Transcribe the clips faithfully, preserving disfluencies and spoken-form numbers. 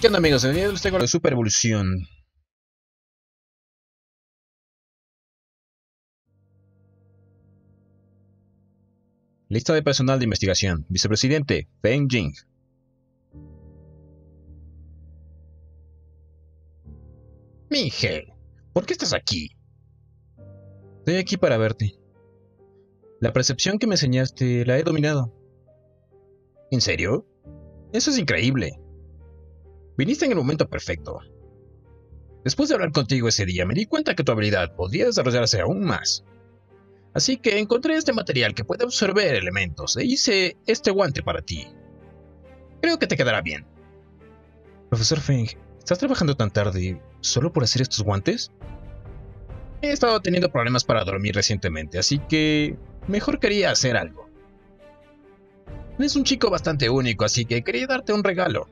¿Qué onda, amigos? En el video les tengo la super evolución. Lista de personal de investigación. Vicepresidente Feng Jing. Minghe, ¿por qué estás aquí? Estoy aquí para verte. La percepción que me enseñaste la he dominado. ¿En serio? Eso es increíble. Viniste en el momento perfecto. Después de hablar contigo ese día, me di cuenta que tu habilidad podía desarrollarse aún más. Así que encontré este material que puede absorber elementos e hice este guante para ti. Creo que te quedará bien. Profesor Feng, ¿estás trabajando tan tarde solo por hacer estos guantes? He estado teniendo problemas para dormir recientemente, así que mejor quería hacer algo. Eres un chico bastante único, así que quería darte un regalo.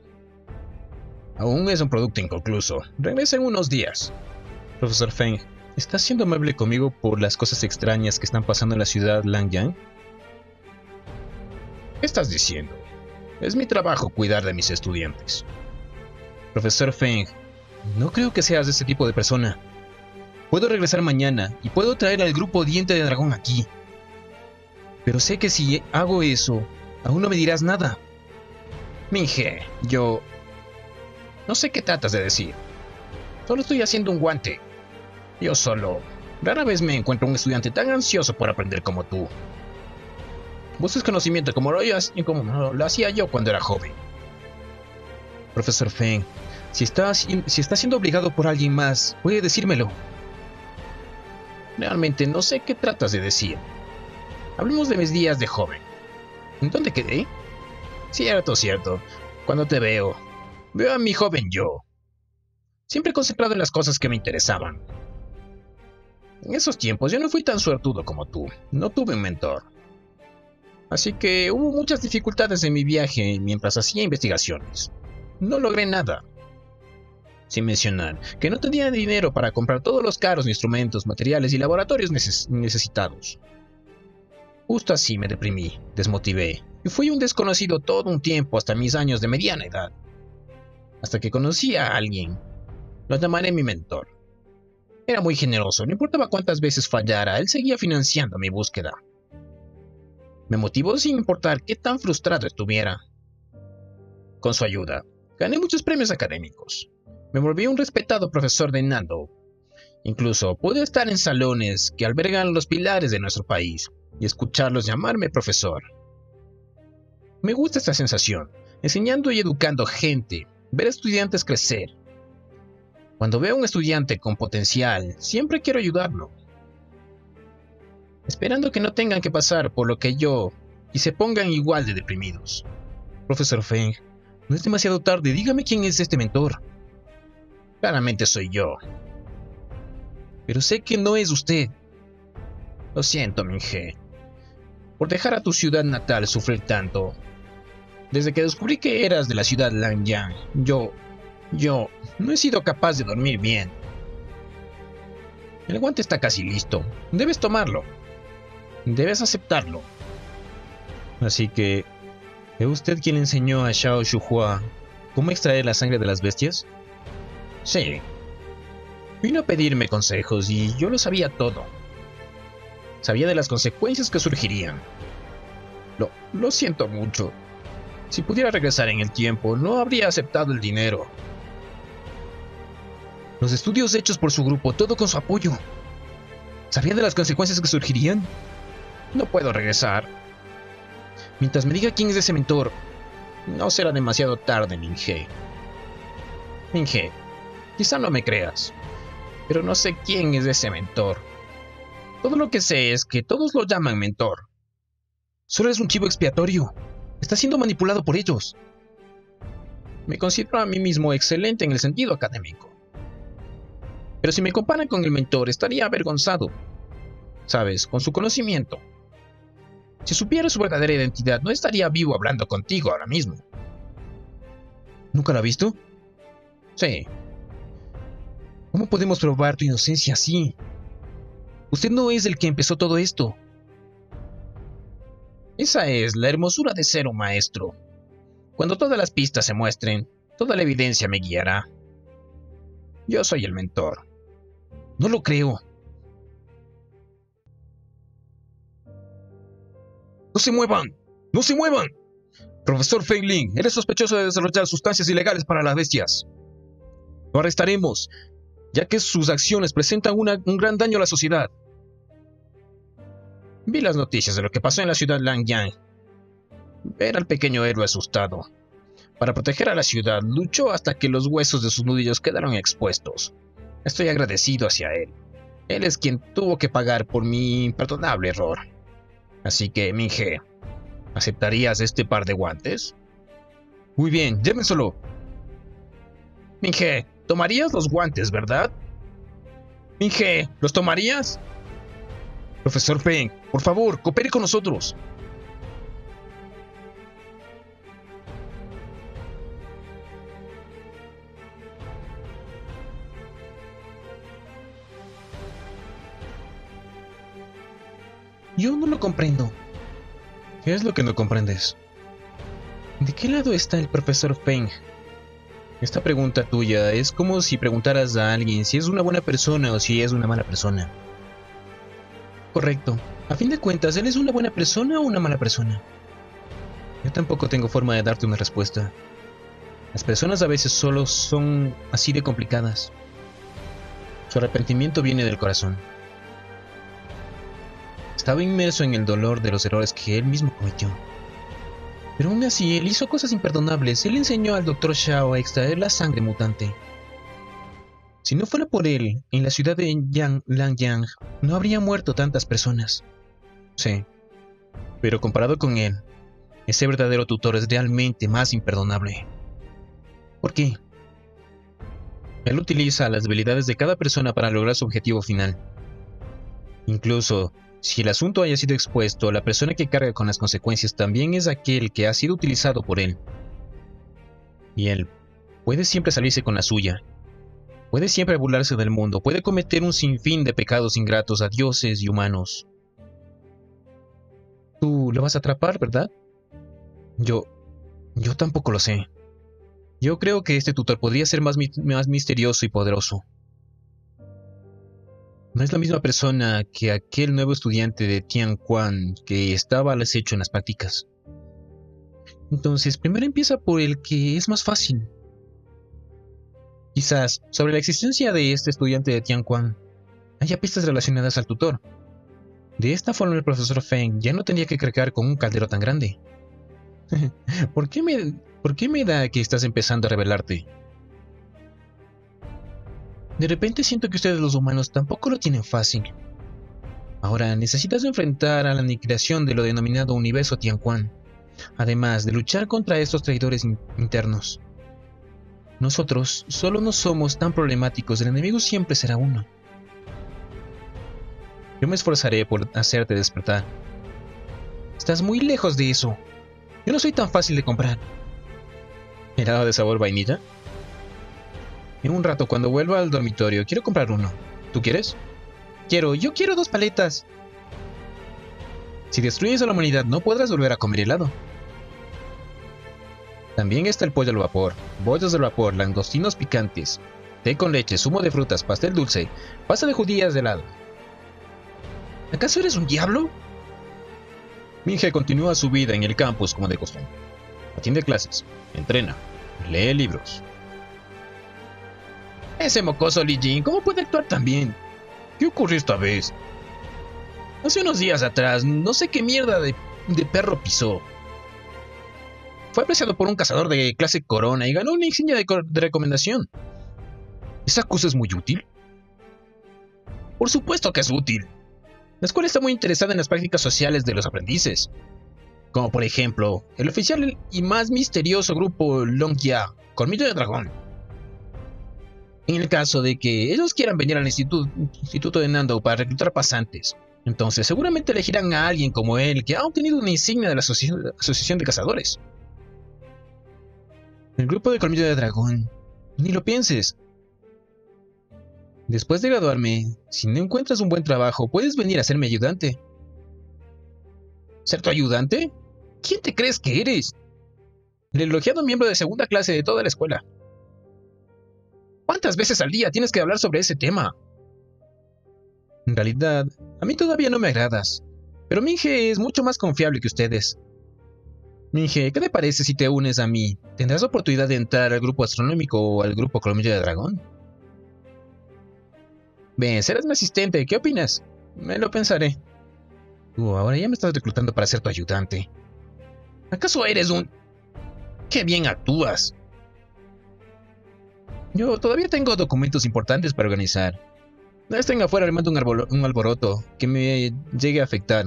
Aún es un producto inconcluso. Regresa en unos días. Profesor Feng, ¿estás siendo amable conmigo por las cosas extrañas que están pasando en la ciudad Langyang? ¿Qué estás diciendo? Es mi trabajo cuidar de mis estudiantes. Profesor Feng, no creo que seas de ese tipo de persona. Puedo regresar mañana y puedo traer al grupo Diente de Dragón aquí. Pero sé que si hago eso, aún no me dirás nada. Minghe, yo... no sé qué tratas de decir. Solo estoy haciendo un guante. Yo solo... rara vez me encuentro un estudiante tan ansioso por aprender como tú. Buscas conocimiento como lo, como lo hacía yo cuando era joven. Profesor Feng, si está, si está siendo obligado por alguien más, puede decírmelo. Realmente no sé qué tratas de decir. Hablemos de mis días de joven. ¿En dónde quedé? Cierto, cierto. Cuando te veo... veo a mi joven yo, siempre concentrado en las cosas que me interesaban. En esos tiempos yo no fui tan suertudo como tú, no tuve un mentor. Así que hubo muchas dificultades en mi viaje mientras hacía investigaciones. No logré nada. Sin mencionar que no tenía dinero para comprar todos los caros instrumentos, materiales y laboratorios neces- necesitados. Justo así me deprimí, desmotivé y fui un desconocido todo un tiempo hasta mis años de mediana edad. Hasta que conocí a alguien. Lo llamaré mi mentor. Era muy generoso, no importaba cuántas veces fallara, él seguía financiando mi búsqueda. Me motivó sin importar qué tan frustrado estuviera. Con su ayuda, gané muchos premios académicos. Me volví un respetado profesor de Nado. Incluso pude estar en salones que albergan los pilares de nuestro país y escucharlos llamarme profesor. Me gusta esta sensación, enseñando y educando gente. Ver estudiantes crecer. Cuando veo a un estudiante con potencial, siempre quiero ayudarlo. Esperando que no tengan que pasar por lo que yo y se pongan igual de deprimidos. Profesor Feng, no es demasiado tarde, dígame quién es este mentor. Claramente soy yo. Pero sé que no es usted. Lo siento, Minghe, por dejar a tu ciudad natal sufrir tanto. Desde que descubrí que eras de la ciudad Langyang, yo... yo... no he sido capaz de dormir bien. El guante está casi listo. Debes tomarlo. Debes aceptarlo. Así que... ¿es usted quien enseñó a Xiao Shuhua cómo extraer la sangre de las bestias? Sí. Vino a pedirme consejos y yo lo sabía todo. Sabía de las consecuencias que surgirían. Lo, lo siento mucho. Si pudiera regresar en el tiempo, no habría aceptado el dinero. Los estudios hechos por su grupo, todo con su apoyo. ¿Sabía de las consecuencias que surgirían? No puedo regresar. Mientras me diga quién es ese mentor, no será demasiado tarde, Minghe. Minghe, quizá no me creas, pero no sé quién es ese mentor. Todo lo que sé es que todos lo llaman mentor. Solo es un chivo expiatorio. Está siendo manipulado por ellos. Me considero a mí mismo excelente en el sentido académico. Pero si me comparan con el mentor, estaría avergonzado. ¿Sabes? Con su conocimiento. Si supiera su verdadera identidad, no estaría vivo hablando contigo ahora mismo. ¿Nunca lo has visto? Sí. ¿Cómo podemos probar tu inocencia así? Usted no es el que empezó todo esto. Esa es la hermosura de ser un maestro. Cuando todas las pistas se muestren, Toda la evidencia me guiará. Yo soy el mentor. No lo creo. ¡No se muevan! ¡No se muevan! Profesor Fengling, eres sospechoso de desarrollar sustancias ilegales para las bestias. Lo arrestaremos, ya que sus acciones presentan una, un gran daño a la sociedad. Vi las noticias de lo que pasó en la ciudad Langyang. Ver al pequeño héroe asustado. Para proteger a la ciudad, luchó hasta que los huesos de sus nudillos quedaron expuestos. Estoy agradecido hacia él. Él es quien tuvo que pagar por mi imperdonable error. Así que, Minghe, ¿aceptarías este par de guantes? Muy bien, llévenselo. Minghe, ¿tomarías los guantes, verdad? Minghe, ¿los tomarías? Profesor Feng, por favor, coopere con nosotros. Yo no lo comprendo. ¿Qué es lo que no comprendes? ¿De qué lado está el profesor Feng? Esta pregunta tuya es como si preguntaras a alguien si es una buena persona o si es una mala persona. Correcto. A fin de cuentas, ¿él es una buena persona o una mala persona? Yo tampoco tengo forma de darte una respuesta. Las personas a veces solo son así de complicadas. Su arrepentimiento viene del corazón. Estaba inmerso en el dolor de los errores que él mismo cometió. Pero aún así, él hizo cosas imperdonables. Él enseñó al doctor Xiao a extraer la sangre mutante. Si no fuera por él, en la ciudad de Langyang no habría muerto tantas personas. Sí, pero comparado con él, ese verdadero tutor es realmente más imperdonable. ¿Por qué? Él utiliza las habilidades de cada persona para lograr su objetivo final. Incluso, si el asunto haya sido expuesto, la persona que carga con las consecuencias también es aquel que ha sido utilizado por él. Y él puede siempre salirse con la suya. Puede siempre burlarse del mundo, puede cometer un sinfín de pecados ingratos a dioses y humanos. Tú lo vas a atrapar, ¿verdad? Yo... yo tampoco lo sé. Yo creo que este tutor podría ser más, mi más misterioso y poderoso. No es la misma persona que aquel nuevo estudiante de Tianquan que estaba al acecho en las prácticas. Entonces, primero empieza por el que es más fácil. Quizás, sobre la existencia de este estudiante de Tianquan, haya pistas relacionadas al tutor. De esta forma el profesor Feng ya no tendría que cargar con un caldero tan grande. ¿Por qué me, ¿Por qué me da que estás empezando a revelarte? De repente siento que ustedes los humanos tampoco lo tienen fácil. Ahora necesitas enfrentar a la aniquilación de lo denominado universo Tianquan, además de luchar contra estos traidores in internos. Nosotros solo no somos tan problemáticos, el enemigo siempre será uno. Yo me esforzaré por hacerte despertar. Estás muy lejos de eso. Yo no soy tan fácil de comprar. ¿Helado de sabor vainilla? En un rato cuando vuelva al dormitorio, quiero comprar uno. ¿Tú quieres? Quiero, yo quiero dos paletas. Si destruyes a la humanidad, no podrás volver a comer helado. También está el pollo al vapor, bollos al vapor, langostinos picantes, té con leche, zumo de frutas, pastel dulce, pasta de judías de helado. ¿Acaso eres un diablo? Minghe continúa su vida en el campus como de costumbre. Atiende clases, entrena, lee libros. Ese mocoso Lijin, ¿cómo puede actuar tan bien? ¿Qué ocurrió esta vez? Hace unos días atrás, no sé qué mierda de, de perro pisó. Fue apreciado por un cazador de clase Corona y ganó una insignia de, de recomendación. ¿Esa cosa es muy útil? Por supuesto que es útil. La escuela está muy interesada en las prácticas sociales de los aprendices. Como por ejemplo, el oficial y más misterioso grupo Langyang, Colmillo de Dragón. En el caso de que ellos quieran venir al instituto, instituto de Nado para reclutar pasantes, entonces seguramente elegirán a alguien como él que ha obtenido una insignia de la asoci Asociación de Cazadores. El grupo de Colmillo de Dragón, ni lo pienses. Después de graduarme, si no encuentras un buen trabajo, puedes venir a ser mi ayudante. ¿Ser tu ayudante? ¿Quién te crees que eres? El elogiado miembro de segunda clase de toda la escuela. ¿Cuántas veces al día tienes que hablar sobre ese tema? En realidad, a mí todavía no me agradas, pero Minghe es mucho más confiable que ustedes. Minghe, ¿qué te parece si te unes a mí? ¿Tendrás oportunidad de entrar al grupo astronómico o al grupo Colmillo de Dragón? Ven, serás mi asistente, ¿qué opinas? Me lo pensaré. Tú, uh, ahora ya me estás reclutando para ser tu ayudante. ¿Acaso eres un...? ¡Qué bien actúas! Yo todavía tengo documentos importantes para organizar. No estén afuera armando un, arbol... un alboroto que me llegue a afectar.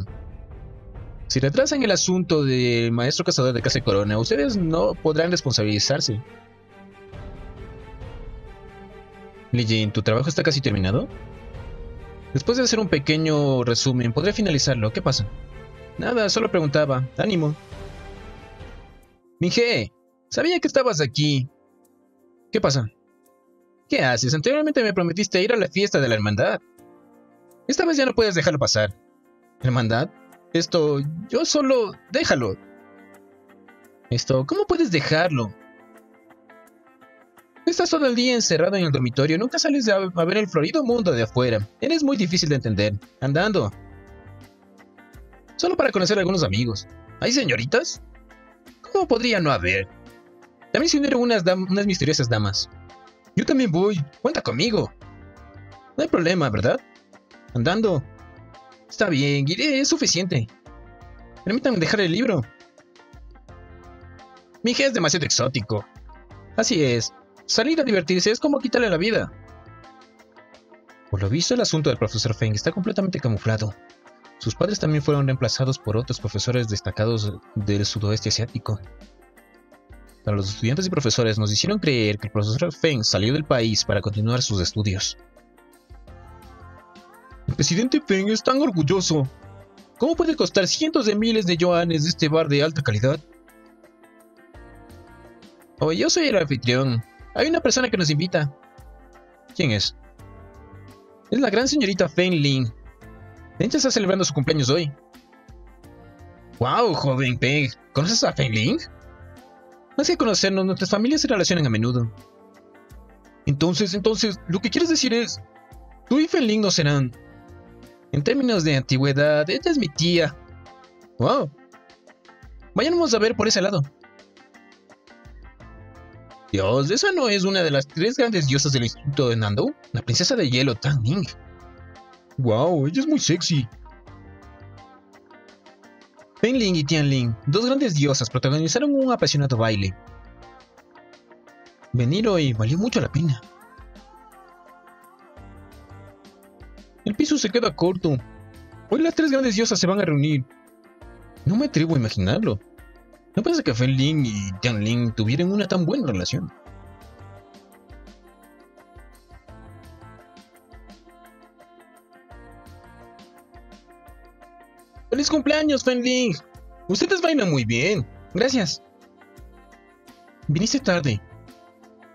Si retrasan el asunto del maestro cazador de casa de Corona, ustedes no podrán responsabilizarse. Lijin, ¿tu trabajo está casi terminado? Después de hacer un pequeño resumen, podré finalizarlo. ¿Qué pasa? Nada, solo preguntaba. Ánimo. Minghe, sabía que estabas aquí. ¿Qué pasa? ¿Qué haces? Anteriormente me prometiste ir a la fiesta de la hermandad. Esta vez ya no puedes dejarlo pasar. ¿Hermandad? Esto... yo solo... déjalo. Esto... ¿cómo puedes dejarlo? Estás todo el día encerrado en el dormitorio. Nunca sales a ver el florido mundo de afuera. Eres muy difícil de entender. Andando. Solo para conocer a algunos amigos. ¿Hay señoritas? ¿Cómo podría no haber? También se unieron unas, unas misteriosas damas. Yo también voy. Cuenta conmigo. No hay problema, ¿verdad? Andando. Está bien, iré, es suficiente. Permítanme dejar el libro. Minghe es demasiado exótico. Así es. Salir a divertirse es como quitarle la vida. Por lo visto, el asunto del profesor Feng está completamente camuflado. Sus padres también fueron reemplazados por otros profesores destacados del sudoeste asiático. Para los estudiantes y profesores nos hicieron creer que el profesor Feng salió del país para continuar sus estudios. El presidente Feng es tan orgulloso. ¿Cómo puede costar cientos de miles de yuanes de este bar de alta calidad? Oh, yo soy el anfitrión. Hay una persona que nos invita. ¿Quién es? Es la gran señorita Fengling. Ella está celebrando su cumpleaños hoy. ¡Wow, joven Peng! ¿Conoces a Fengling? Más que conocernos, nuestras familias se relacionan a menudo. Entonces, entonces, lo que quieres decir es... tú y Fengling no serán... En términos de antigüedad, ella es mi tía. ¡Wow! Vayamos a ver por ese lado. Dios, ¿esa no es una de las tres grandes diosas del Instituto de Nado? La princesa de hielo, Tang Ni. ¡Wow! Ella es muy sexy. Fengling y Tianling, dos grandes diosas, protagonizaron un apasionado baile. Venir hoy valió mucho la pena. El piso se queda corto. Hoy las tres grandes diosas se van a reunir. No me atrevo a imaginarlo. No pensé que Fengling y Tianling tuvieran una tan buena relación. ¡Feliz cumpleaños, Fengling! Ustedes bailan muy bien. Gracias. Viniste tarde.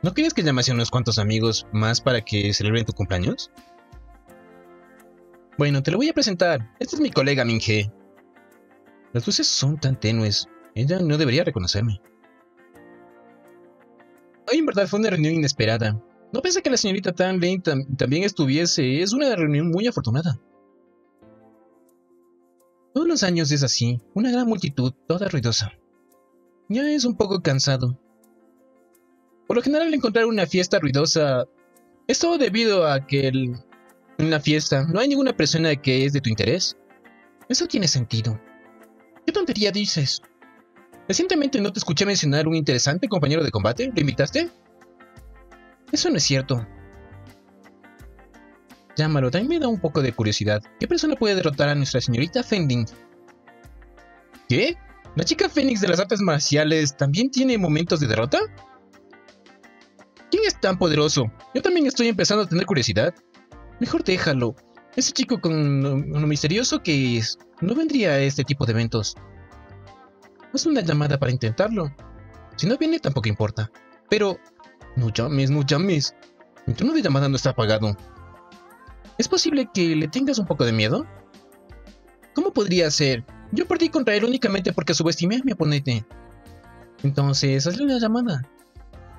¿No querías que llamase a unos cuantos amigos más para que celebren tu cumpleaños? Bueno, te lo voy a presentar. Este es mi colega Minghe. Las luces son tan tenues. Ella no debería reconocerme. Hoy en verdad fue una reunión inesperada. No pensé que la señorita Tan Lane tam también estuviese. Es una reunión muy afortunada. Todos los años es así. Una gran multitud, toda ruidosa. Ya es un poco cansado. Por lo general, al encontrar una fiesta ruidosa... es todo debido a que el... en la fiesta no hay ninguna persona que es de tu interés. Eso tiene sentido. ¿Qué tontería dices? ¿Recientemente no te escuché mencionar un interesante compañero de combate? ¿Lo invitaste? Eso no es cierto. Llámalo, también me da un poco de curiosidad. ¿Qué persona puede derrotar a nuestra señorita Fengling? ¿Qué? ¿La chica Fénix de las artes marciales también tiene momentos de derrota? ¿Quién es tan poderoso? Yo también estoy empezando a tener curiosidad. Mejor déjalo. Ese chico con lo, lo misterioso que es, no vendría a este tipo de eventos. Haz una llamada para intentarlo. Si no viene, tampoco importa. Pero... no llames, no llames. Mi turno de llamada no está apagado. ¿Es posible que le tengas un poco de miedo? ¿Cómo podría ser? Yo perdí contra él únicamente porque subestimé a mi oponente. Entonces, hazle una llamada.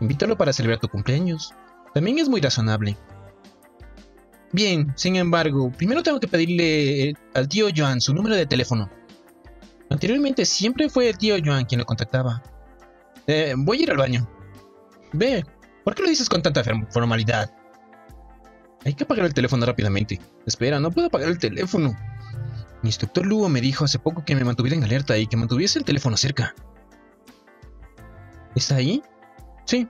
Invítalo para celebrar tu cumpleaños. También es muy razonable. Bien, sin embargo, primero tengo que pedirle al tío Joan su número de teléfono. Anteriormente siempre fue el tío Joan quien lo contactaba. Eh, voy a ir al baño. Ve, ¿por qué lo dices con tanta formalidad? Hay que apagar el teléfono rápidamente. Espera, no puedo apagar el teléfono. Mi instructor Lugo me dijo hace poco que me mantuviera en alerta y que mantuviese el teléfono cerca. ¿Está ahí? Sí.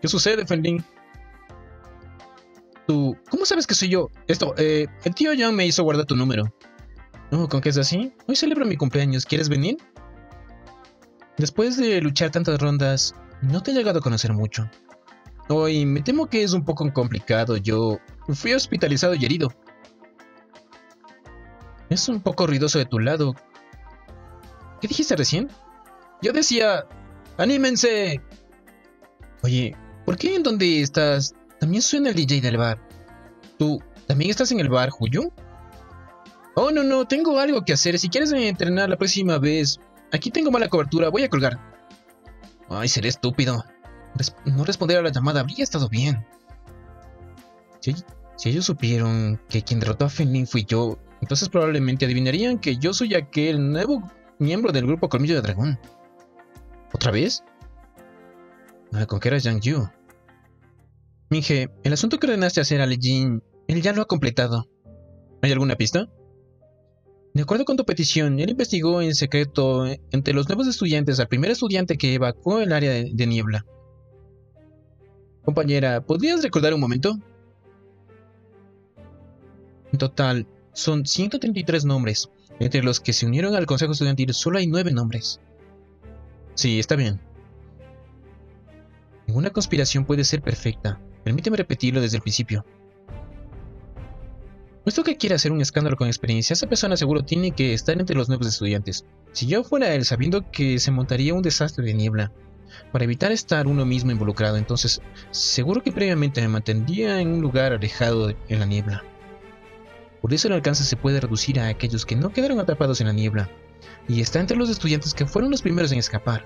¿Qué sucede, Fengling? Tú, ¿cómo sabes que soy yo? Esto, eh, el tío Yang me hizo guardar tu número. No, ¿con qué es así? Hoy celebro mi cumpleaños, ¿quieres venir? Después de luchar tantas rondas, no te he llegado a conocer mucho. Hoy me temo que es un poco complicado, yo fui hospitalizado y herido. Es un poco ruidoso de tu lado. ¿Qué dijiste recién? Yo decía, ¡anímense! Oye, ¿por qué en donde estás también suena el D J del bar? ¿Tú también estás en el bar, Huyu? Oh, no, no, tengo algo que hacer. Si quieres entrenar la próxima vez. Aquí tengo mala cobertura, voy a colgar. Ay, seré estúpido. Res- no responder a la llamada habría estado bien. Si, si ellos supieron que quien derrotó a Fengling fui yo, entonces probablemente adivinarían que yo soy aquel nuevo miembro del grupo Colmillo de Dragón. ¿Otra vez? Ah, ¿con qué era Jang Yu? Minghe, el asunto que ordenaste hacer a Lijin, él ya lo ha completado. ¿Hay alguna pista? De acuerdo con tu petición, él investigó en secreto entre los nuevos estudiantes al primer estudiante que evacuó el área de, de niebla. Compañera, ¿podrías recordar un momento? En total, son ciento treinta y tres nombres. Entre los que se unieron al consejo estudiantil solo hay nueve nombres. Sí, está bien. Ninguna conspiración puede ser perfecta. Permíteme repetirlo desde el principio. Puesto que quiere hacer un escándalo con experiencia, esa persona seguro tiene que estar entre los nuevos estudiantes. Si yo fuera él, sabiendo que se montaría un desastre de niebla, para evitar estar uno mismo involucrado, entonces seguro que previamente me mantendría en un lugar alejado en la niebla. Por eso el alcance se puede reducir a aquellos que no quedaron atrapados en la niebla, y está entre los estudiantes que fueron los primeros en escapar.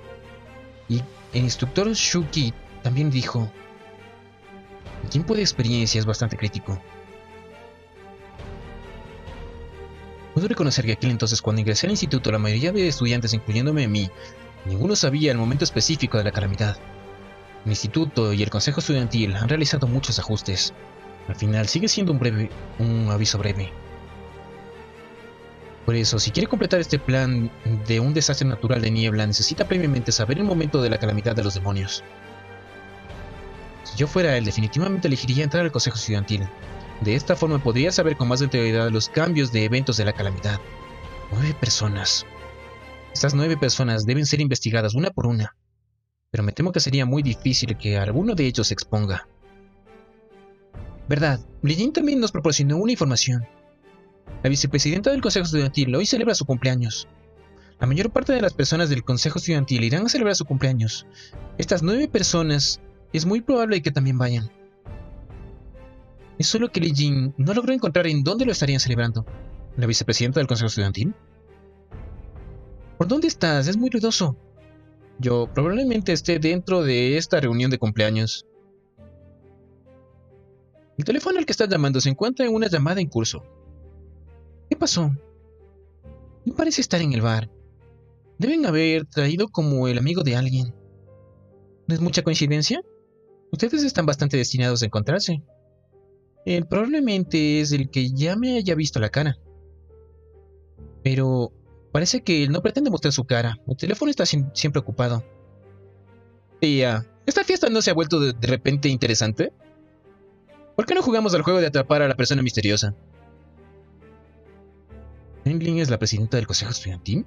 Y el instructor Shuki también dijo: el tiempo de experiencia es bastante crítico. Puedo reconocer que aquel entonces, cuando ingresé al instituto, la mayoría de estudiantes, incluyéndome a mí, ninguno sabía el momento específico de la calamidad. El instituto y el consejo estudiantil han realizado muchos ajustes. Al final sigue siendo un breve, un aviso breve. Por eso, si quiere completar este plan de un desastre natural de niebla, necesita previamente saber el momento de la calamidad de los demonios. Si yo fuera él, definitivamente elegiría entrar al consejo estudiantil. De esta forma podría saber con más anterioridad los cambios de eventos de la calamidad. Nueve personas. Estas nueve personas deben ser investigadas una por una. Pero me temo que sería muy difícil que alguno de ellos se exponga. Verdad, Lijin también nos proporcionó una información. La vicepresidenta del consejo estudiantil hoy celebra su cumpleaños. La mayor parte de las personas del consejo estudiantil irán a celebrar su cumpleaños. Estas nueve personas es muy probable que también vayan. Es solo que Lijin no logró encontrar en dónde lo estarían celebrando. ¿La vicepresidenta del consejo estudiantil? ¿Por dónde estás? Es muy ruidoso. Yo probablemente esté dentro de esta reunión de cumpleaños. El teléfono al que estás llamando se encuentra en una llamada en curso. ¿Qué pasó? No parece estar en el bar. Deben haber traído como el amigo de alguien. ¿No es mucha coincidencia? Ustedes están bastante destinados a encontrarse. Él probablemente es el que ya me haya visto la cara. Pero parece que él no pretende mostrar su cara. El teléfono está siempre ocupado. Tía, ¿esta fiesta no se ha vuelto de, de repente interesante? ¿Por qué no jugamos al juego de atrapar a la persona misteriosa? ¿Fengling es la presidenta del consejo estudiantil?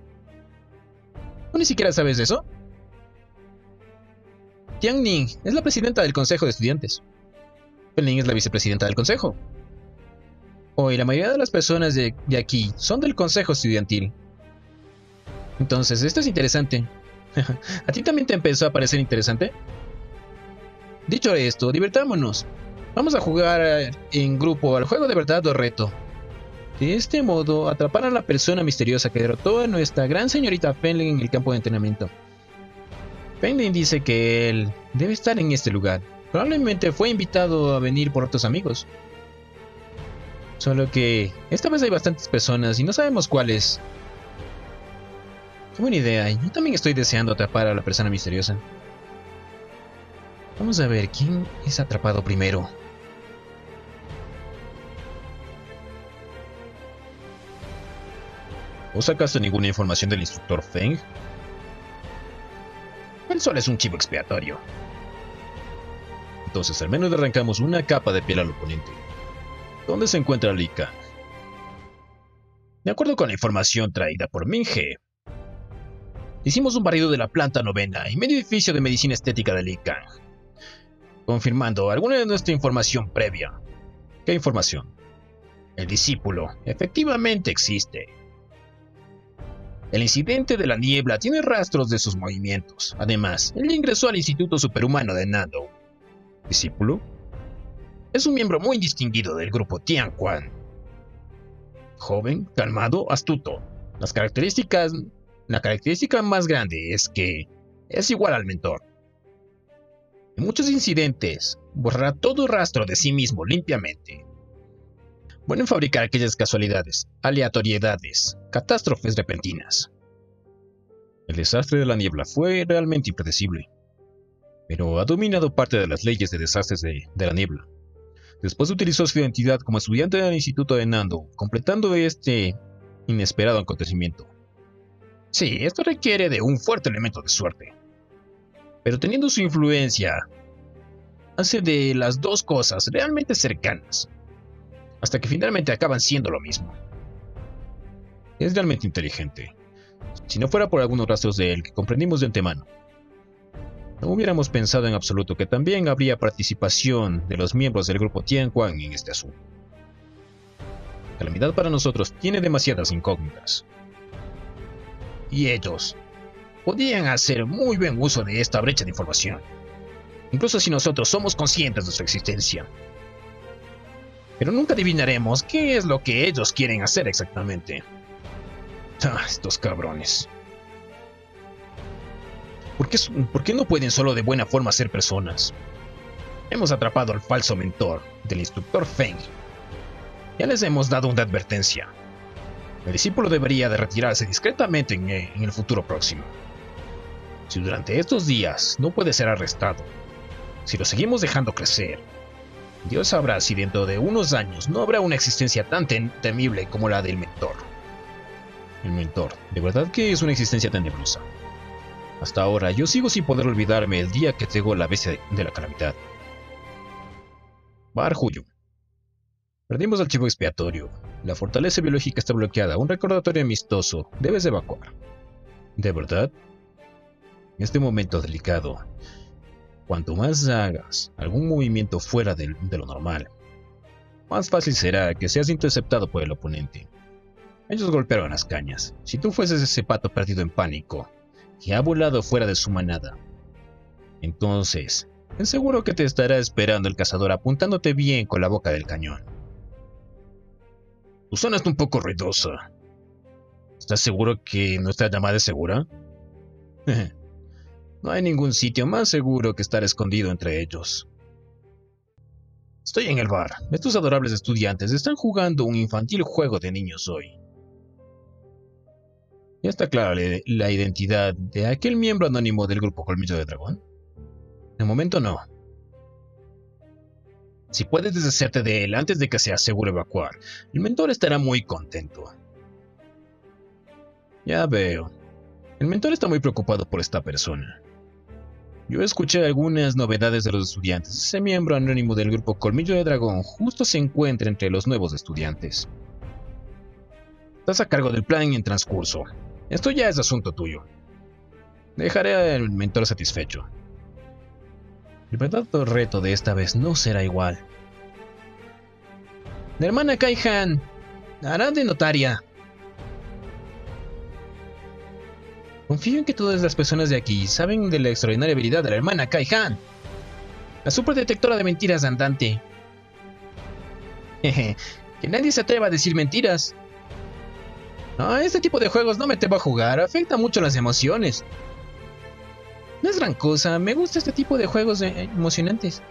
¿Tú ni siquiera sabes eso? Tianling es la presidenta del consejo de estudiantes. Fengling es la vicepresidenta del consejo. Hoy la mayoría de las personas de, de aquí son del consejo estudiantil. Entonces, esto es interesante. ¿A ti también te empezó a parecer interesante? Dicho esto, divertámonos. Vamos a jugar en grupo al juego de verdad o reto. De este modo, atrapar a la persona misteriosa que derrotó a nuestra gran señorita Fengling en el campo de entrenamiento. Fengling dice que él debe estar en este lugar. Probablemente fue invitado a venir por otros amigos. Solo que esta vez hay bastantes personas y no sabemos cuáles. Qué buena idea, yo también estoy deseando atrapar a la persona misteriosa. Vamos a ver quién es atrapado primero. ¿No sacaste ninguna información del instructor Feng? Él solo es un chivo expiatorio. Entonces al menos le arrancamos una capa de piel al oponente. ¿Dónde se encuentra Lika? De acuerdo con la información traída por Minghe, hicimos un barrido de la planta novena y medio edificio de medicina estética de Likan, confirmando alguna de nuestra información previa. ¿Qué información? El discípulo efectivamente existe. El incidente de la niebla tiene rastros de sus movimientos. Además, él ingresó al Instituto Superhumano de Nado. ¿Discípulo? Es un miembro muy distinguido del grupo Tianquan. Joven, calmado, astuto. Las características... La característica más grande es que es igual al mentor. En muchos incidentes, borrará todo rastro de sí mismo limpiamente. Bueno en fabricar aquellas casualidades, aleatoriedades, catástrofes repentinas. El desastre de la niebla fue realmente impredecible, pero ha dominado parte de las leyes de desastres de, de la niebla. Después utilizó su identidad como estudiante del Instituto de Nando, completando este inesperado acontecimiento. Sí, esto requiere de un fuerte elemento de suerte. Pero teniendo su influencia, hace de las dos cosas realmente cercanas, hasta que finalmente acaban siendo lo mismo. Es realmente inteligente. Si no fuera por algunos rastros de él que comprendimos de antemano, no hubiéramos pensado en absoluto que también habría participación de los miembros del grupo Tianquan en este asunto. La calamidad para nosotros tiene demasiadas incógnitas. Y ellos podían hacer muy buen uso de esta brecha de información, incluso si nosotros somos conscientes de su existencia. Pero nunca adivinaremos qué es lo que ellos quieren hacer exactamente. Ah, estos cabrones. ¿Por qué, ¿Por qué no pueden solo de buena forma ser personas? Hemos atrapado al falso mentor del instructor Feng. Ya les hemos dado una advertencia. El discípulo debería de retirarse discretamente en, en el futuro próximo. Si durante estos días no puede ser arrestado, si lo seguimos dejando crecer, Dios sabrá si dentro de unos años no habrá una existencia tan temible como la del mentor. El mentor, de verdad que es una existencia tenebrosa. Hasta ahora yo sigo sin poder olvidarme el día que llegó la bestia de, de la calamidad. Bar Huyo. Perdimos el chivo expiatorio. La fortaleza biológica está bloqueada. Un recordatorio amistoso. Debes evacuar. ¿De verdad? En este momento delicado, cuanto más hagas algún movimiento fuera de, de lo normal, más fácil será que seas interceptado por el oponente. Ellos golpearon las cañas. Si tú fueses ese pato perdido en pánico que ha volado fuera de su manada, entonces es seguro que te estará esperando el cazador apuntándote bien con la boca del cañón. Tu zona está un poco ruidosa. ¿Estás seguro que nuestra llamada es segura? No hay ningún sitio más seguro que estar escondido entre ellos. Estoy en el bar. Estos adorables estudiantes están jugando un infantil juego de niños hoy. ¿Ya está clara la identidad de aquel miembro anónimo del grupo Colmillo de Dragón? De momento no. Si puedes deshacerte de él antes de que sea seguro evacuar, el mentor estará muy contento. Ya veo. El mentor está muy preocupado por esta persona. Yo escuché algunas novedades de los estudiantes. Ese miembro anónimo del grupo Colmillo de Dragón justo se encuentra entre los nuevos estudiantes. Estás a cargo del plan en transcurso. Esto ya es asunto tuyo. Dejaré al mentor satisfecho. El verdadero reto de esta vez no será igual. La hermana Kaihan hará de notaria. Confío en que todas las personas de aquí saben de la extraordinaria habilidad de la hermana Kaihan, la superdetectora de mentiras andante. Que nadie se atreva a decir mentiras. No, este tipo de juegos no me atrevo a jugar, afecta mucho las emociones. No es gran cosa, me gusta este tipo de juegos emocionantes.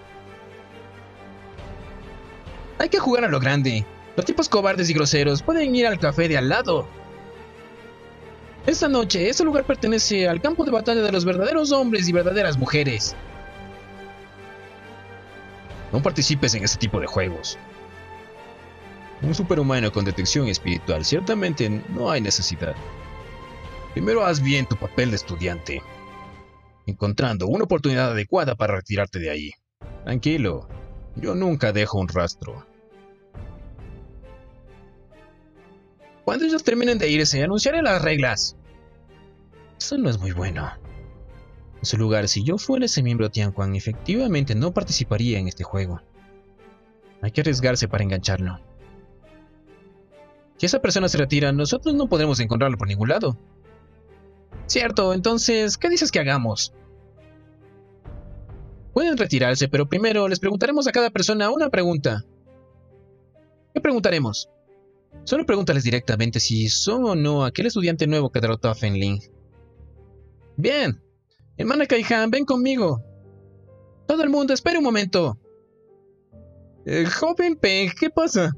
Hay que jugar a lo grande. Los tipos cobardes y groseros pueden ir al café de al lado. Esta noche, este lugar pertenece al campo de batalla de los verdaderos hombres y verdaderas mujeres. No participes en este tipo de juegos. Un superhumano con detección espiritual, ciertamente no hay necesidad. Primero haz bien tu papel de estudiante, encontrando una oportunidad adecuada para retirarte de ahí. Tranquilo, yo nunca dejo un rastro. Cuando ellos terminen de irse, anunciaré las reglas. Eso no es muy bueno. En su lugar, si yo fuera ese miembro Tianquan, efectivamente no participaría en este juego. Hay que arriesgarse para engancharlo. Si esa persona se retira, nosotros no podremos encontrarlo por ningún lado. Cierto, entonces, ¿qué dices que hagamos? Pueden retirarse, pero primero les preguntaremos a cada persona una pregunta. ¿Qué preguntaremos? Solo pregúntales directamente si son o no aquel estudiante nuevo que derrotó a Fengling. Bien. Hermana Kaihan, ven conmigo. Todo el mundo, espera un momento. Eh, joven Peng, ¿qué pasa?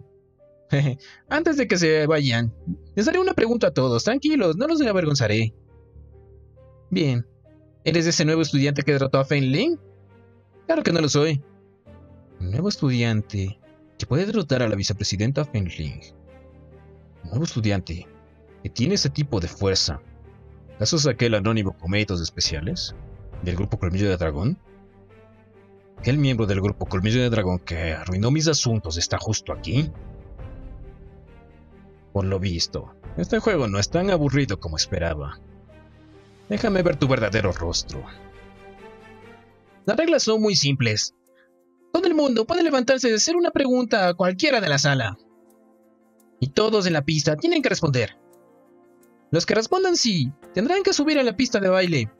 Antes de que se vayan, les haré una pregunta a todos. Tranquilos, no los avergonzaré. Bien. ¿Eres ese nuevo estudiante que derrotó a Fengling? Claro que no lo soy. Un nuevo estudiante que puede derrotar a la vicepresidenta Fengling. Un nuevo estudiante que tiene ese tipo de fuerza. ¿Acaso es aquel anónimo con méritos especiales del grupo Colmillo de Dragón? ¿Aquel miembro del grupo Colmillo de Dragón que arruinó mis asuntos está justo aquí? Por lo visto, este juego no es tan aburrido como esperaba. Déjame ver tu verdadero rostro. Las reglas son muy simples. Todo el mundo puede levantarse y hacer una pregunta a cualquiera de la sala. Y todos en la pista tienen que responder. Los que respondan sí, tendrán que subir a la pista de baile,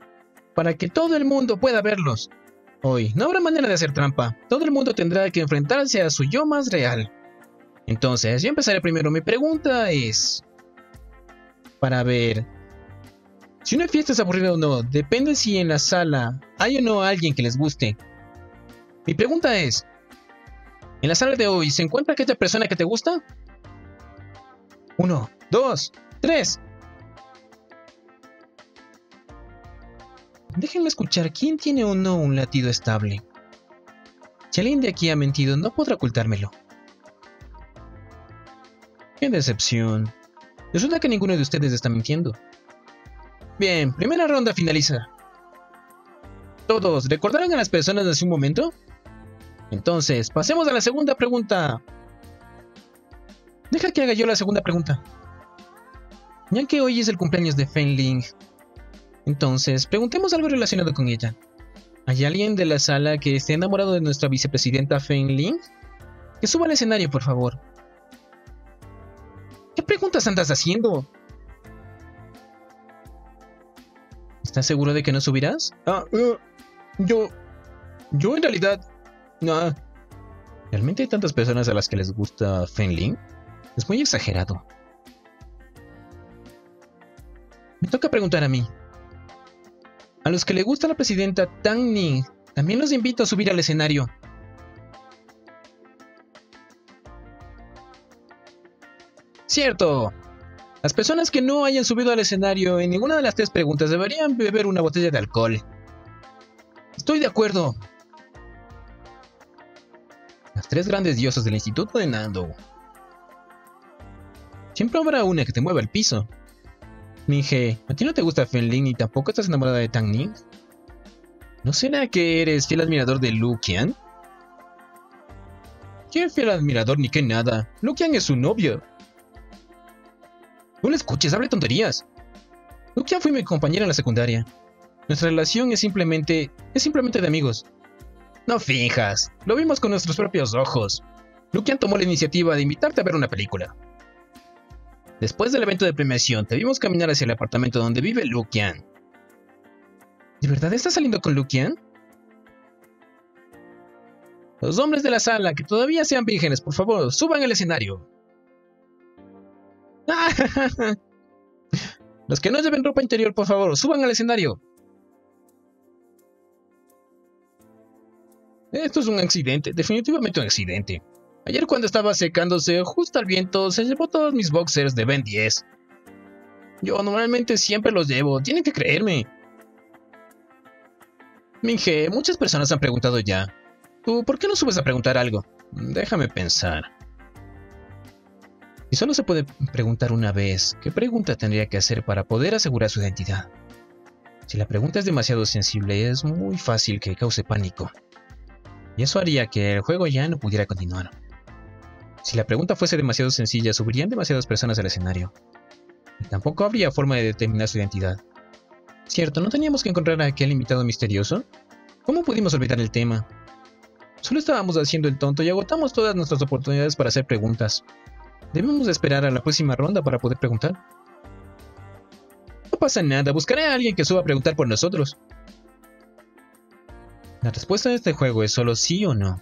para que todo el mundo pueda verlos. Hoy no habrá manera de hacer trampa, todo el mundo tendrá que enfrentarse a su yo más real. Entonces, yo empezaré primero. Mi pregunta es... Para ver... Si una fiesta es aburrida o no, depende si en la sala hay o no alguien que les guste. Mi pregunta es... ¿En la sala de hoy se encuentra aquella persona que te gusta? Uno, dos, tres. Déjenme escuchar quién tiene o no un latido estable. Si alguien de aquí ha mentido, no podrá ocultármelo. ¡Qué decepción! Resulta que ninguno de ustedes está mintiendo. Bien, primera ronda finaliza. ¿Todos recordaron a las personas de hace un momento? Entonces, pasemos a la segunda pregunta. Deja que haga yo la segunda pregunta. Ya que hoy es el cumpleaños de Fengling, entonces preguntemos algo relacionado con ella. ¿Hay alguien de la sala que esté enamorado de nuestra vicepresidenta Fengling? Que suba al escenario, por favor. ¿Qué preguntas andas haciendo? ¿Estás seguro de que no subirás? Ah, uh, yo... Yo en realidad... Nah. ¿Realmente hay tantas personas a las que les gusta Fengling? Es muy exagerado. Me toca preguntar a mí. A los que le gusta la presidenta Tang Ni, también los invito a subir al escenario. ¡Cierto! Las personas que no hayan subido al escenario en ninguna de las tres preguntas deberían beber una botella de alcohol. Estoy de acuerdo. Las tres grandes diosas del Instituto de Nado. Siempre habrá una que te mueva el piso. Minghe, ¿a ti no te gusta Fengling y tampoco estás enamorada de Tang Ni? ¿No será que eres fiel admirador de Lukian? ¿Qué fiel admirador ni qué nada? Lukian es su novio. No le escuches, hable tonterías. Lukian fue mi compañera en la secundaria. Nuestra relación es simplemente... es simplemente de amigos. No finjas, lo vimos con nuestros propios ojos. Lukian tomó la iniciativa de invitarte a ver una película. Después del evento de premiación, te vimos caminar hacia el apartamento donde vive Lukian. ¿De verdad estás saliendo con Lukian? Los hombres de la sala que todavía sean vírgenes, por favor, suban al escenario. Los que no lleven ropa interior, por favor, suban al escenario. Esto es un accidente, definitivamente un accidente. Ayer cuando estaba secándose, justo al viento, se llevó todos mis boxers de Ben diez. Yo normalmente siempre los llevo, tienen que creerme. Minghe, muchas personas han preguntado ya. ¿Tú por qué no subes a preguntar algo? Déjame pensar. Y solo se puede preguntar una vez, ¿qué pregunta tendría que hacer para poder asegurar su identidad? Si la pregunta es demasiado sensible, es muy fácil que cause pánico. Y eso haría que el juego ya no pudiera continuar. Si la pregunta fuese demasiado sencilla, subirían demasiadas personas al escenario. Y tampoco habría forma de determinar su identidad. Cierto, ¿no teníamos que encontrar a aquel invitado misterioso? ¿Cómo pudimos olvidar el tema? Solo estábamos haciendo el tonto y agotamos todas nuestras oportunidades para hacer preguntas. Debemos esperar a la próxima ronda para poder preguntar. No pasa nada, buscaré a alguien que suba a preguntar por nosotros. La respuesta de este juego es solo sí o no.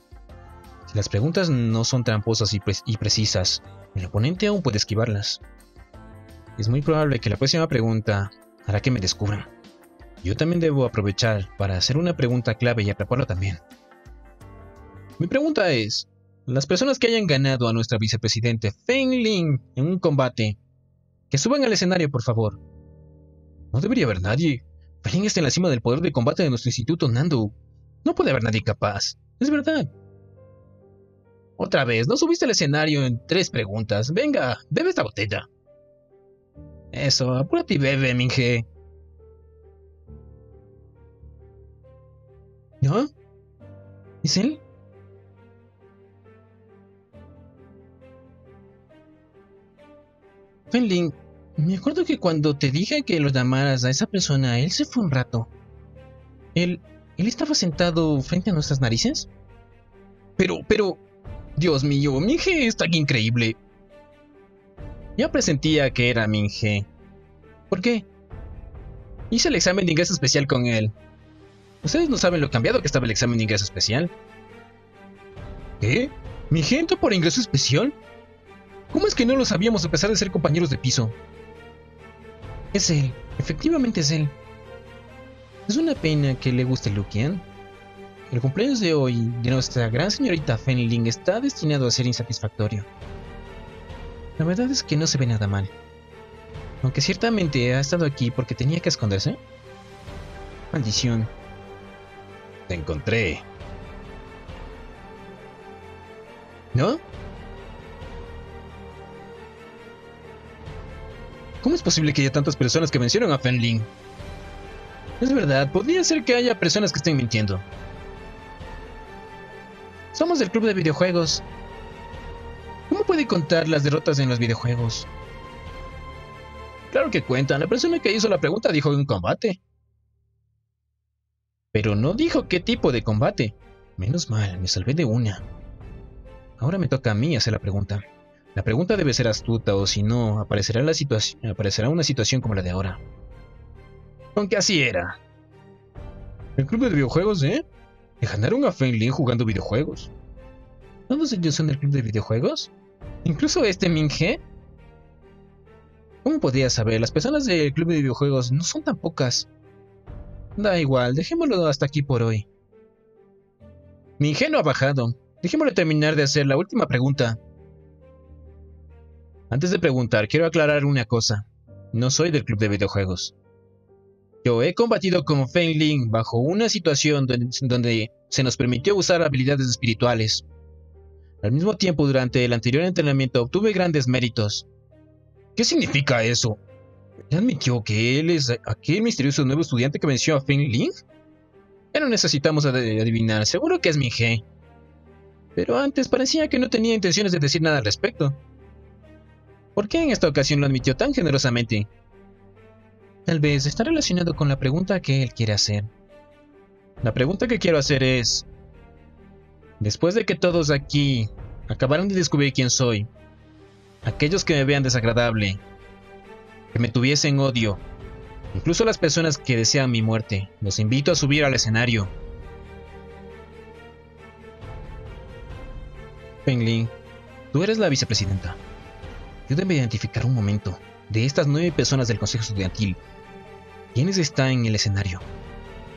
Si las preguntas no son tramposas y, pre y precisas, el oponente aún puede esquivarlas. Es muy probable que la próxima pregunta hará que me descubran. Yo también debo aprovechar para hacer una pregunta clave y atraparlo también. Mi pregunta es... Las personas que hayan ganado a nuestra vicepresidente Fengling en un combate, que suban al escenario, por favor. No debería haber nadie. Fengling está en la cima del poder de combate de nuestro instituto, Nando. No puede haber nadie capaz. Es verdad. Otra vez, no subiste al escenario en tres preguntas. Venga, bebe esta botella. Eso, apúrate y bebe, Minghe. ¿No? ¿Es él? Fengling, me acuerdo que cuando te dije que lo llamaras a esa persona, él se fue un rato. Él... él estaba sentado frente a nuestras narices. Pero, pero... Dios mío, Minghe está aquí increíble. Ya presentía que era Minghe. ¿Por qué? Hice el examen de ingreso especial con él. Ustedes no saben lo cambiado que estaba el examen de ingreso especial. ¿Qué? ¿Minghe entró por ingreso especial? ¿Cómo es que no lo sabíamos a pesar de ser compañeros de piso? Es él, efectivamente es él. Es una pena que le guste Lukian. El cumpleaños de hoy de nuestra gran señorita Fengling está destinado a ser insatisfactorio. La verdad es que no se ve nada mal. Aunque ciertamente ha estado aquí porque tenía que esconderse. Maldición. Te encontré. ¿No? ¿Cómo es posible que haya tantas personas que mencionan a Fengling? Es verdad, podría ser que haya personas que estén mintiendo. Somos del club de videojuegos. ¿Cómo puede contar las derrotas en los videojuegos? Claro que cuentan, la persona que hizo la pregunta dijo un combate. Pero no dijo qué tipo de combate. Menos mal, me salvé de una. Ahora me toca a mí hacer la pregunta. La pregunta debe ser astuta o si no, aparecerá, la aparecerá una situación como la de ahora. Aunque así era. El club de videojuegos, ¿eh? Le ganaron a Fengling jugando videojuegos. ¿Todos ellos son del club de videojuegos? ¿Incluso este Minghe? ¿Cómo podía saber? Las personas del club de videojuegos no son tan pocas. Da igual, dejémoslo hasta aquí por hoy. Minghe no ha bajado. Dejémosle terminar de hacer la última pregunta. Antes de preguntar, quiero aclarar una cosa. No soy del club de videojuegos. Yo he combatido con Fengling bajo una situación donde, donde se nos permitió usar habilidades espirituales. Al mismo tiempo, durante el anterior entrenamiento obtuve grandes méritos. ¿Qué significa eso? ¿Le admitió que él es aquel misterioso nuevo estudiante que venció a Fengling? Ya no necesitamos adivinar, seguro que es Minghe. Pero antes parecía que no tenía intenciones de decir nada al respecto. ¿Por qué en esta ocasión lo admitió tan generosamente? Tal vez está relacionado con la pregunta que él quiere hacer. La pregunta que quiero hacer es... Después de que todos aquí acabaron de descubrir quién soy, aquellos que me vean desagradable, que me tuviesen odio, incluso las personas que desean mi muerte, los invito a subir al escenario. Fengling, tú eres la vicepresidenta. Ayúdame a identificar un momento. De estas nueve personas del Consejo Estudiantil, ¿quiénes están en el escenario?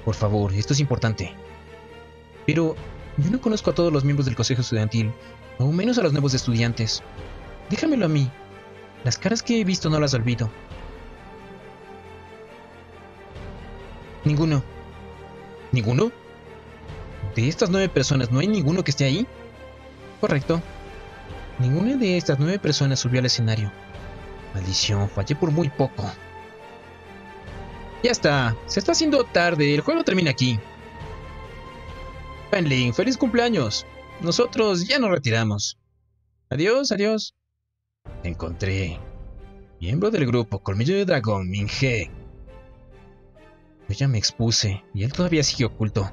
Por favor, esto es importante. Pero yo no conozco a todos los miembros del Consejo Estudiantil, aún menos a los nuevos estudiantes. Déjamelo a mí. Las caras que he visto no las olvido. Ninguno. ¿Ninguno? ¿De estas nueve personas no hay ninguno que esté ahí? Correcto. Ninguna de estas nueve personas subió al escenario. Maldición, fallé por muy poco. Ya está, se está haciendo tarde, el juego termina aquí. Fengling, feliz cumpleaños. Nosotros ya nos retiramos. Adiós, adiós. Te encontré. Miembro del grupo Colmillo de Dragón, Minghe. Yo ya me expuse y él todavía sigue oculto.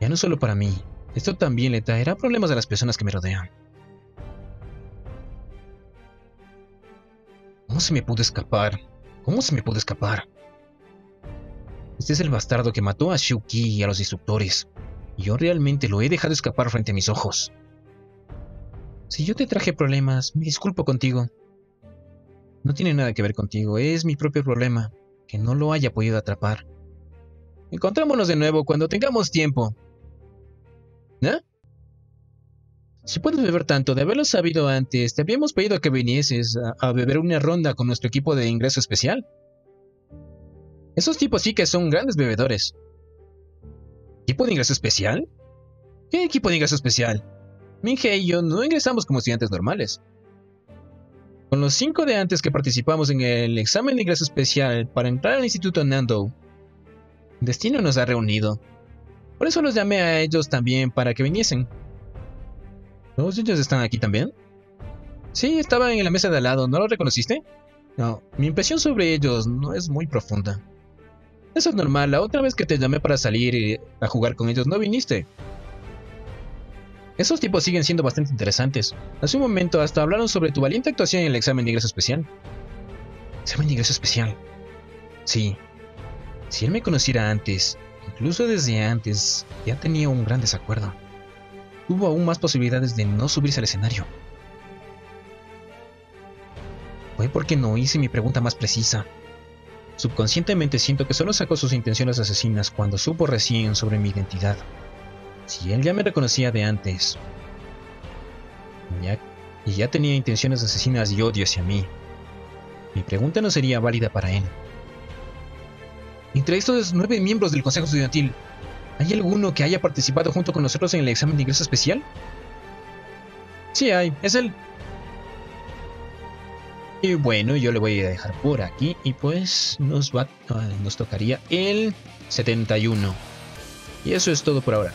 Ya no solo para mí, esto también le traerá problemas a las personas que me rodean. ¿Cómo se me pudo escapar? ¿Cómo se me pudo escapar? Este es el bastardo que mató a Shuki y a los instructores. Y yo realmente lo he dejado escapar frente a mis ojos. Si yo te traje problemas, me disculpo contigo. No tiene nada que ver contigo, es mi propio problema, que no lo haya podido atrapar. Encontrémonos de nuevo cuando tengamos tiempo. ¿Eh? Si puedes beber tanto, de haberlo sabido antes, te habíamos pedido que vinieses a, a beber una ronda con nuestro equipo de ingreso especial. Esos tipos sí que son grandes bebedores. ¿Equipo de ingreso especial? ¿Qué equipo de ingreso especial? Minghe y yo no ingresamos como estudiantes normales. Con los cinco de antes que participamos en el examen de ingreso especial para entrar al Instituto Nado, destino nos ha reunido. Por eso los llamé a ellos también para que viniesen. ¿Todos ellos están aquí también? Sí, estaban en la mesa de al lado, ¿no los reconociste? No, mi impresión sobre ellos no es muy profunda. Eso es normal, la otra vez que te llamé para salir a jugar con ellos no viniste. Esos tipos siguen siendo bastante interesantes. Hace un momento hasta hablaron sobre tu valiente actuación en el examen de ingreso especial. ¿Examen de ingreso especial? Sí. Si él me conociera antes, incluso desde antes, ya tenía un gran desacuerdo. Tuvo aún más posibilidades de no subirse al escenario. Fue porque no hice mi pregunta más precisa. Subconscientemente siento que solo sacó sus intenciones asesinas cuando supo recién sobre mi identidad. Si él ya me reconocía de antes, ya, y ya tenía intenciones asesinas y odio hacia mí, mi pregunta no sería válida para él. Entre estos nueve miembros del Consejo Estudiantil, ¿hay alguno que haya participado junto con nosotros en el examen de ingreso especial? Sí hay, es él. Y bueno, yo le voy a dejar por aquí y pues nos va, nos tocaría el setenta y uno. Y eso es todo por ahora.